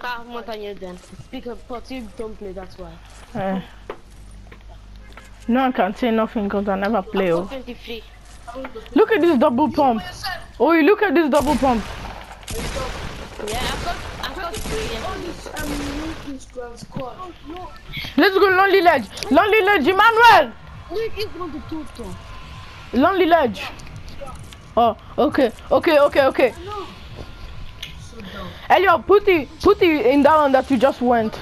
Ah, Montagnier then. Speaker, but you don't play, that's why. No, I can't say nothing because I never play. Oh. Look at this double pump. Oh, you look at this double pump. Yeah, I've got three. Let's go, lonely ledge, Emmanuel. Lonely ledge. Oh, okay. Elliot, put it in that one that you just went.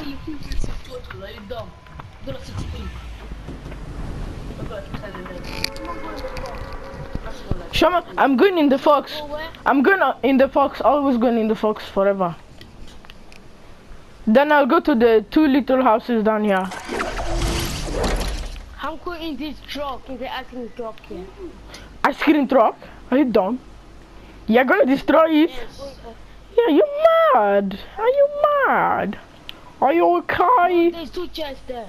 Shaman, I'm going in the fox. I'm going in the fox. Always going in the fox forever. Then I'll go to the two little houses down here. I'm going in this truck, in the ice cream truck here. Ice cream truck? Are you dumb? You're gonna destroy it? Yes. Yeah, you mad? Are you mad? Are you okay? There's two chests there.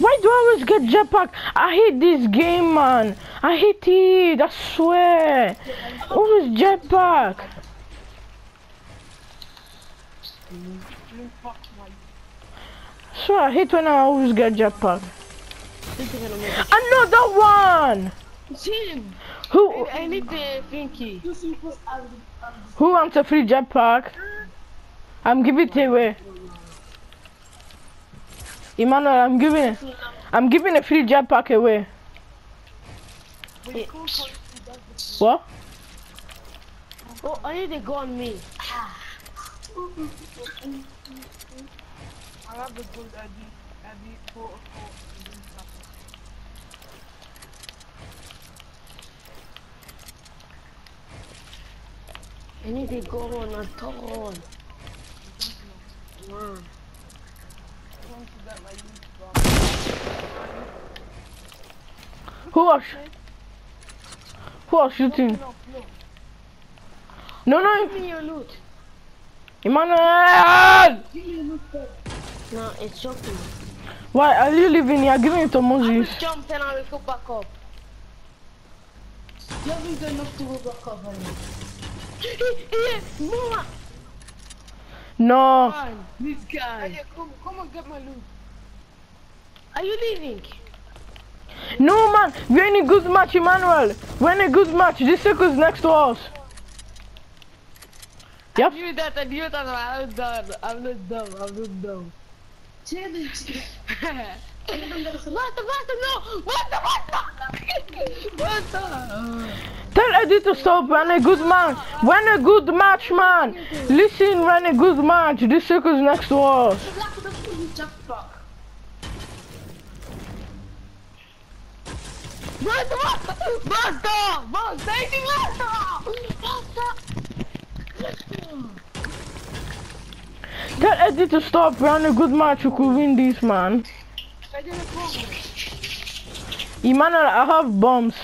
Why do I always get jetpack? I hate this game, man. I hate it, I swear. Always jetpack. So I hate when I always get jetpack. I know that one. Who? I need the pinky. Who wants a free jetpack? I'm giving it away. Emmanuel, I'm giving a free jetpack away. Wait. What? Oh, I need a gun on me. I have a good Eddie 404. I need a gun on all. Wow. Who are shooting? No. Give me your loot. Emmanuel! No, it's shocking. Why are you leaving here? Giving it to Moses. I'll jump and I will go back up. You haven't got enough to go back up, honey. No. Come on, this guy. Come and get my loot. Are you leaving? No, man. We're in a good match, Emmanuel. We're in a good match. This circle's next to us. Yep. I knew that. I'm not dumb. What the? Tell Eddie to stop. We're in a good match. We're in a good match, man. Listen, we're in a good match. This circle's next to us. Tell Eddie to stop. We're in a good match. You could win this, man. Emmanuel, I have bombs.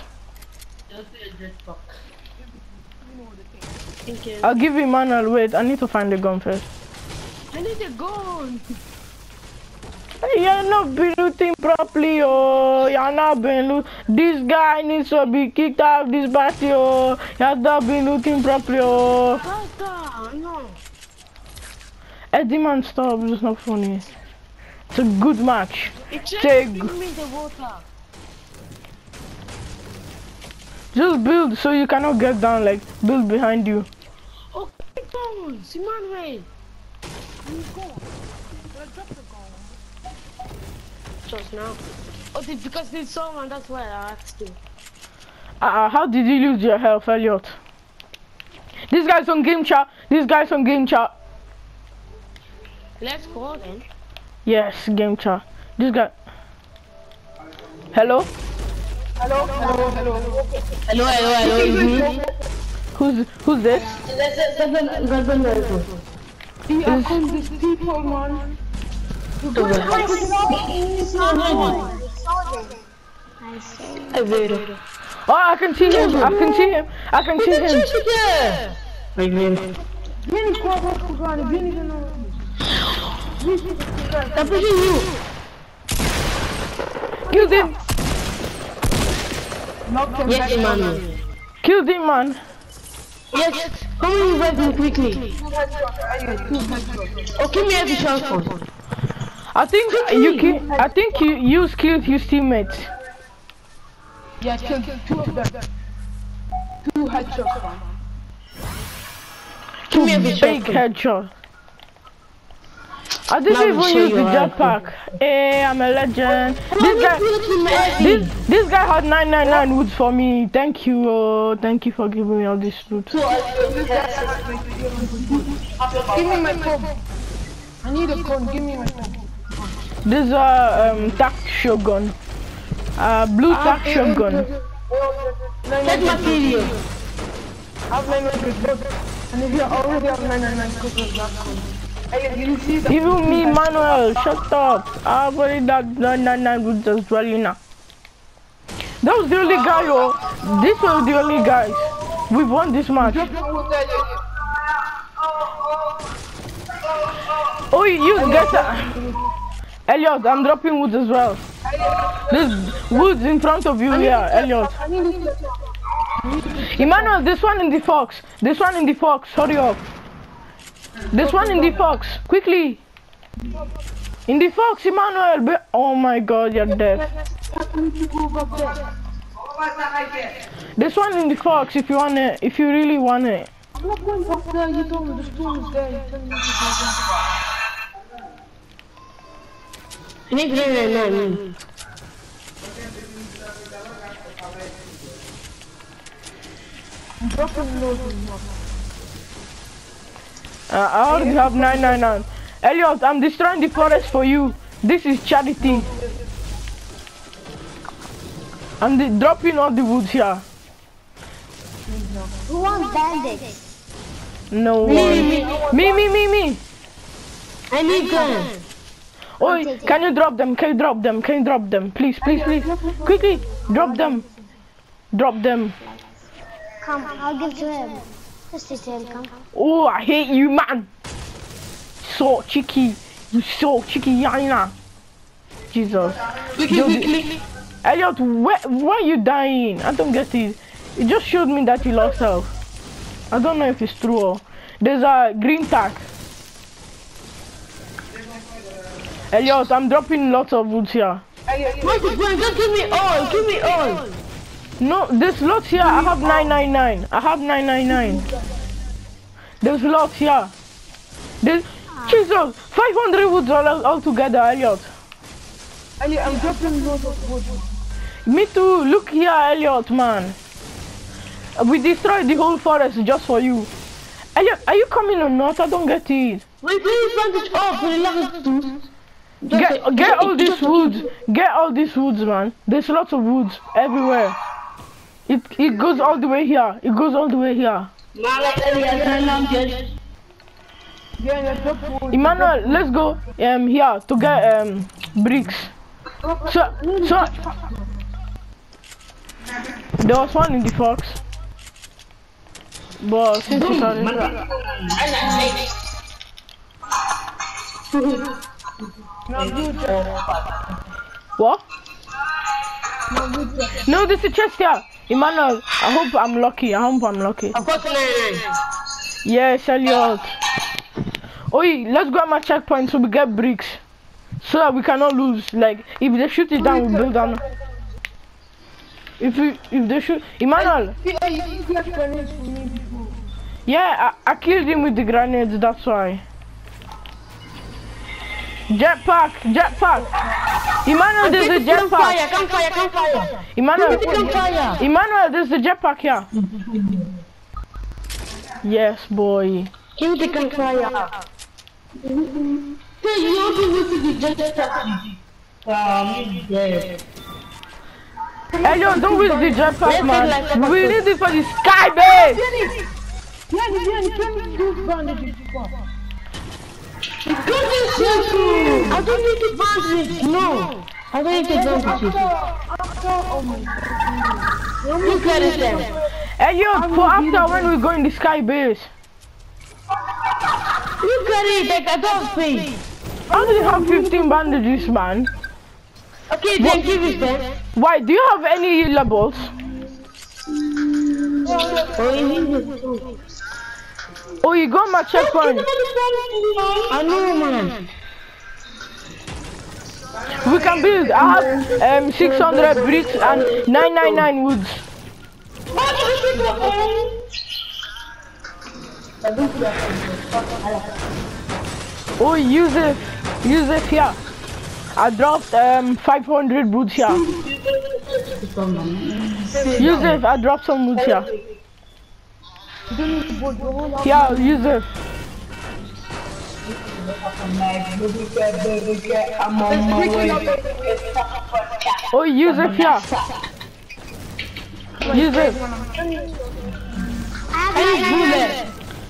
I'll give Emmanuel. Wait, I need to find the gun first. I need a gun. You're not been looting properly, oh. You're not been looting. This guy needs to be kicked out of this party, oh. He has not been looting properly, oh. No. Eddie, man, stop. It's not funny. It's a good match. Just build so you cannot get down, like build behind you. Oh, Emmanuel. Just now. Oh, because there's someone, that's why I asked you. How did you lose your health, Elliot? This guy's on game chat. Let's go then. Yes, game chat. This guy. Hello? Hello. Who's this? These people, man. I oh, I can see him. Wait. I'm pushing you. Killed him! Yes, Emmanuel. Killed him, man! Yes! Come and revive me quickly! Oh, give me every chance for it. I think you killed his teammates. Yeah, killed two of them. Two headshots, man. Give me every big headshot. I didn't even use the jetpack. Hey, I'm a legend. This guy had 999 wood for me. Thank you, thank you for giving me all this loot. Give me my phone. I need a cone. Give me my phone. This is tac shotgun. Blue tac shotgun. Take my video. Have 900 and if you already have 999, even me, Manuel, shut up. I already got 999 with just Duelina. That was the only guy, yo. This was the only guys. We won this match. Oh, you guys Elliot, I'm dropping wood as well. There's woods in front of you here, Elliot. Emmanuel, this one in the fox. This one in the fox, hurry up. This one in the fox, quickly! In the fox, Emmanuel! Oh my god, you're dead. This one in the fox, if you want it, if you really want it. I'm not going up there, you don't, the storm is there. I need to I'm dropping loads of water. I already have 999. Elliot, I'm destroying the forest for you. This is charity. I'm dropping all the woods here. Who wants bandits? No one. Me. I need guns. Oh, can you drop them? Can you drop them? Can you drop them? Please, please, please. Quickly, drop them. Drop them. Come, I'll give to him. Oh, I hate you, man. So cheeky. You so cheeky, Yana. Jesus. Quickly. Elliot, why are you dying? I don't get it. It just showed me that he lost health. I don't know if it's true or... There's a green tag. Elliot, I'm dropping lots of woods here. Don't kill me all. Kill me all. No, there's lots here. I have 999. I have 999. There's lots here. There's Jesus, 500 woods all together, Elliot. Elliot, I'm dropping lots of wood. Me too. Look here, Elliot, man. We destroyed the whole forest just for you. Elliot, are you coming or not? I don't get it. Wait, please bandage off. Get all these woods. Get all these woods, man. There's lots of woods everywhere. It goes all the way here. It goes all the way here. Emmanuel, let's go here to get bricks. So there was one in the fox. But since it's on what? No, there's a chest here. Emmanuel, I hope I'm lucky. I hope I'm lucky. Yes, Elliot. Oi, let's grab my checkpoint so we get bricks. So that we cannot lose. Like, if they shoot it down, we build down. If they shoot... Emmanuel! Yeah, I killed him with the grenades, that's why. Jetpack! Emmanuel, there's a jetpack! Come fire! Emmanuel, there's a jetpack here! Yes, boy! Kill the gunfire! Hey, you also need to the jetpack! Elliot, don't waste the jetpack, man! We need it for the sky, babe! Yeah, I don't need to bandage. No, I don't need to bandage. Look at it then. Elliot, for after when we go in the sky base. Look at it, like I don't see. How do you have 15 bandages, man? Okay, then give it back. Why, do you have any healer bolts? Oh, you got my checkpoint. I know, man. We can build. I have 600 bricks and 999 woods. Oh, Yusuf here. I dropped 500 woods here. Yusuf, I dropped some woods here. Yeah, Yusuf. Oh, Yusuf, yeah. Yusuf.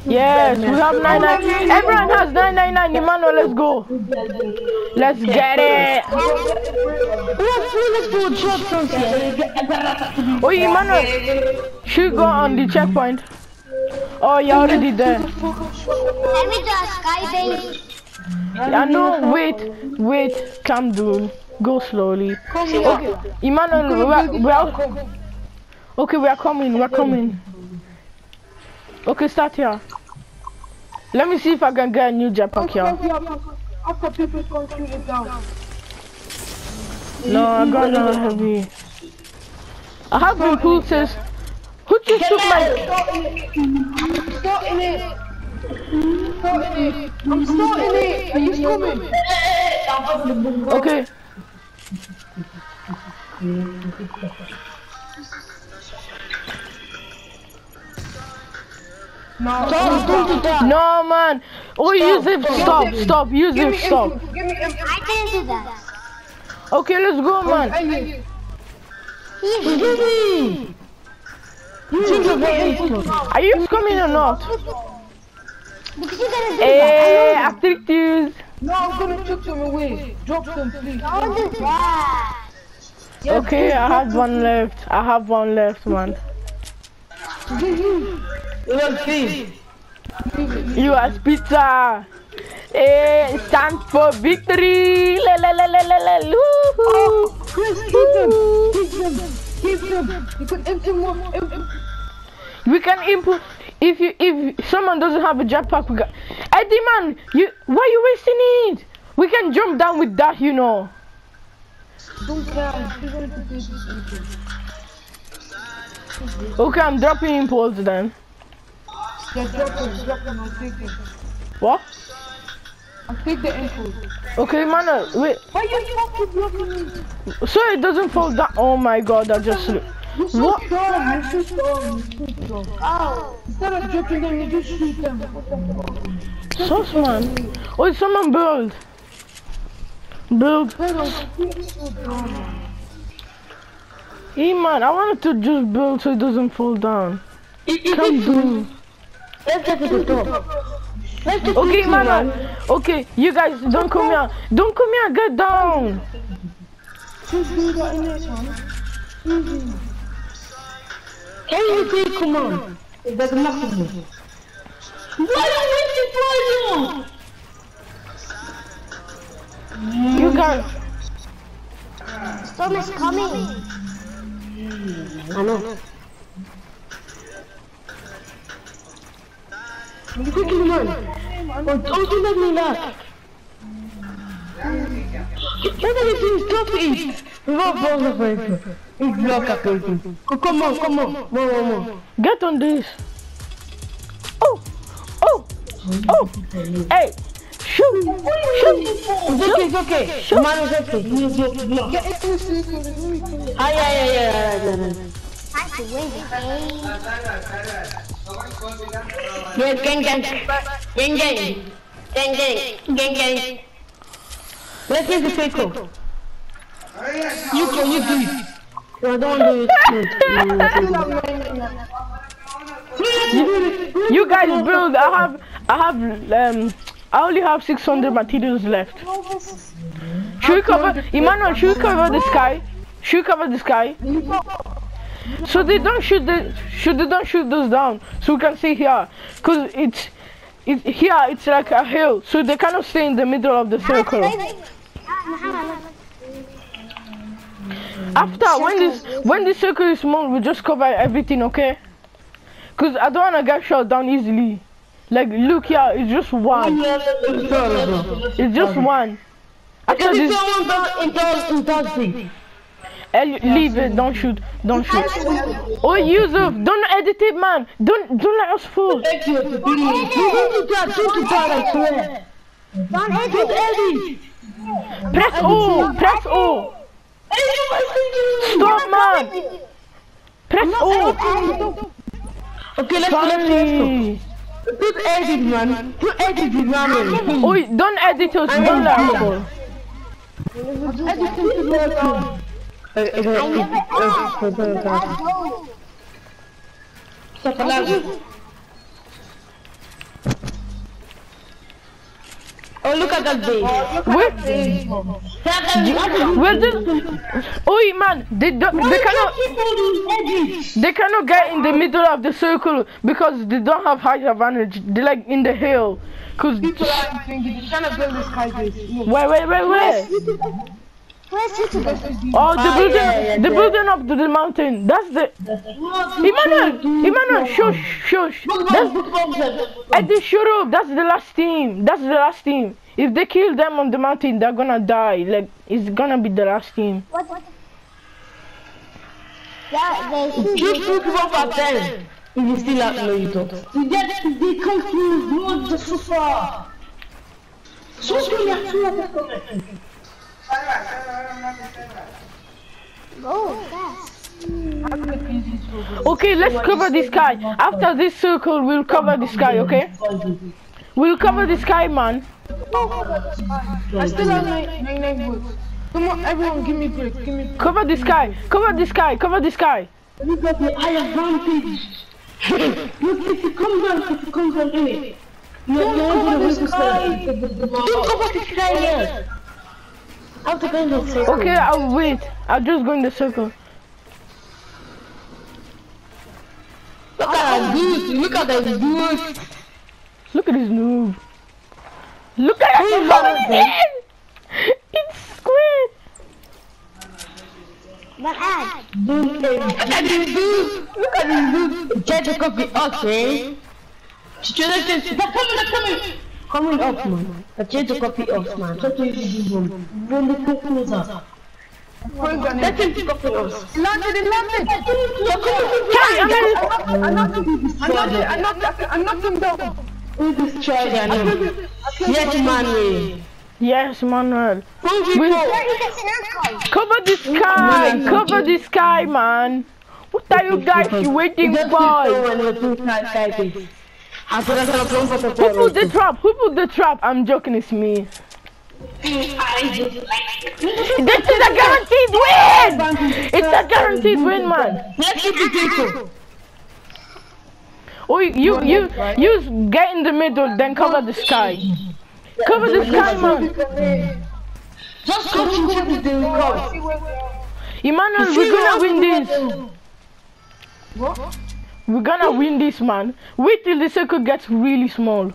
Yes, we have 999. Everyone has 999. Emmanuel, let's go. Let's get it. Oh, Emmanuel, she go on the checkpoint. Oh, you're already there. Let me do a sky base. Yeah, no, wait, calm down. Go slowly. Okay, Emmanuel, we are coming. Okay, start here. Let me see if I can get a new jetpack here. No, I got no heavy. I have impulses. Who just took my... I'm still in it. Are you coming? Okay. No, man. Oh, Yusuf, stop. Yusuf, stop. I can't do that. Okay, let's go, man. Are you coming or not? Because you gotta do that. I tricked you. No, I'm gonna chuck them away. Drop them, please. Okay, I have one left. Man. Look, please. You are pizza. It's time for victory. We can improve. If someone doesn't have a jetpack, we got Eddie, man. Why are you wasting it? We can jump down with that, you know. Okay, I'm dropping impulse then. What? I take the impulse. Okay, man, wait. Why are you fucking blocking me? So it doesn't fall down. Oh my god, I just. You're so what? Strong. Ow. Instead of jumping them, you just shoot them. Sauce, man. Oh, someone build. Hey, man, I wanted to just build so it doesn't fall down. Come build. Let's get to the top. Okay, man. Okay, you guys, don't come here. Don't come here. Get down. Can you take command? There's nothing. Why are we waiting for you? You guys. Storm is coming. I know. You can run, but don't you let me laugh. Everything's dropping. Come on. More. Get on this. Oh. Hey, shoot. It's okay. Shoot. Man, it's okay. Yeah. Yes, gang. Let's use the fake. You do it. No, don't do it. You guys build. I only have 600 materials left. Should we cover, Emmanuel? Should we cover the sky? So they don't shoot those down, so we can see here, cause it's here, it's like a hill, so they kind of stay in the middle of the circle. After when this circle is small, we just cover everything, okay? Cause I don't wanna get shot down easily. Like look here, it's just one. It's just one. After this, leave it. Don't shoot. Oh Yusuf, don't edit it, man. Don't let us fall. Don't edit Eddie. Press O. Press O. Stop, man. Press O. Okay, let's go. Don't edit, man. Don't edit it, man. Oh, don't edit us. Don't let us fall. Oh, look at that baby. Where did? Oh, man, they cannot get in the middle of the circle because they don't have height advantage. They like in the hill, cause people are thinking they cannot build this high. Where? Oh, the building up to the mountain. That's the Emmanuel. Shush. Eddie, shut up. That's the last team. If they kill them on the mountain, they're gonna die. Like it's gonna be the last team. What? Just look up at them. If you still have no idea, they confuse not the sofa. Okay, let's cover this guy. After this circle, we'll cover this guy, okay? We'll cover this guy, man. I still have my boots. Come on, everyone, give me break. Cover this guy. Look at the high advantage. If you come down here. Don't cover this guy here. Okay, I'll wait. I'll just go in the circle. Look at this! Look at his noob. Look at him coming in! It's squid! Look at his noob! Try to copy us, eh? Coming up, man. I tried to copy us, man. Try to use him. Run the cook closer. Let him copy us. I knocked him down. We destroyed him. Yes, Emmanuel. Cover this guy. Man. What are you guys waiting for? Who put the trap? I'm joking, it's me. This is a guaranteed win! Man. Oh, you get in the middle, then cover the sky. Cover the sky, man. Just go to the Emmanuel, we're gonna win this. What? We're gonna win this, man. Wait till the circle gets really small.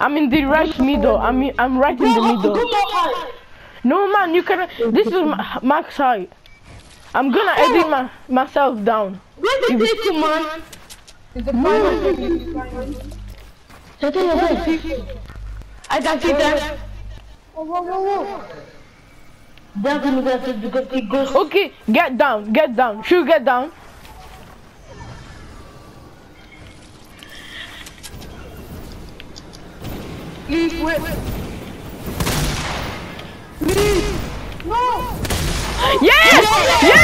I'm in the right middle. I'm right in the middle. No, man, you cannot. This is max height. I'm gonna edit myself down. Where's the circle, man? I can see that. Okay, get down. Shoot, get down. Please, wait. Please! No! Yes!